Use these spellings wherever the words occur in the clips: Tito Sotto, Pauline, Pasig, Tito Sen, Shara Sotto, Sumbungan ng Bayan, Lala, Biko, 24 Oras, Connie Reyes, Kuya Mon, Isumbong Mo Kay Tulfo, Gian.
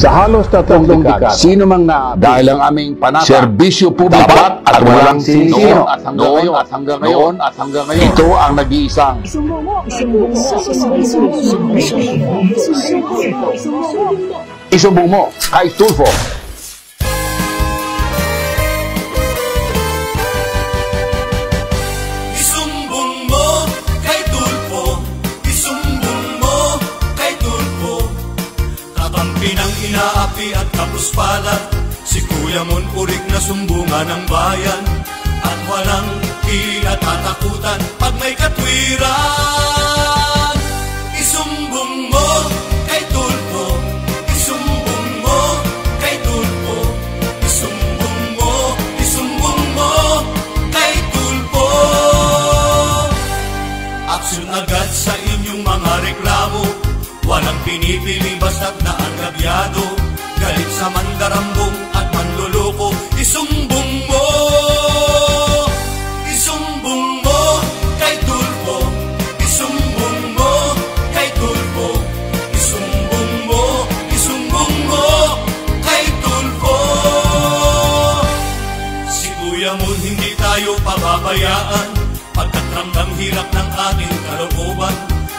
sa halos tatlong dekada, sino mang naabot. Dahil ang aming panata, serbisyo publiko tapat at walang sinisino at hanggang ngayon, ito ang nag-iisang Isumbong Mo Kay Tulfo. Pinang inaapi at kapos palat, si Kuya Mon purik na sumbungan ng bayan. At walang kinatatakutan pag may katwiran. Isumbong mo kay Tulfo, isumbong mo kay Tulfo, isumbong mo kay Tulfo. Aksyon agad sa inyong mga reklamo, walang pinipili basta't naagrabyado, galit sa mandarambong at manluloko. Isumbong mo, isumbong mo kay Tulfo, isumbong mo kay Tulfo, isumbong mo kay Tulfo. Si Kuya Mon hindi tayo pababayaan, pagkat ramdam hirap ng ating kalooban.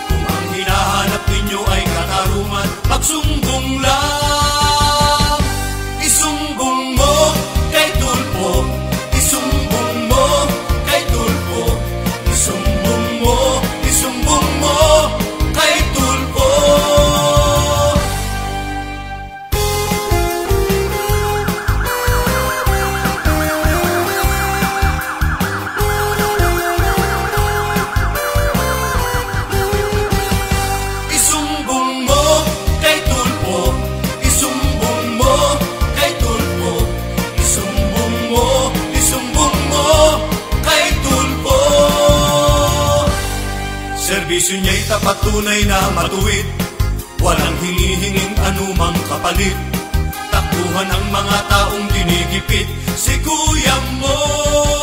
Kung ang hinahanap ninyo ay katarungan, magsumbong lang. Isumbong mo kay Tulfo, isumbong mo kay Tulfo, isumbong mo kay Tulfo. Serbisyo niya'y tapat, tunay na matuwid, walang hinihinging anumang kapalit. Takbuhan ang mga taong dinigipit, si Kuya Mon.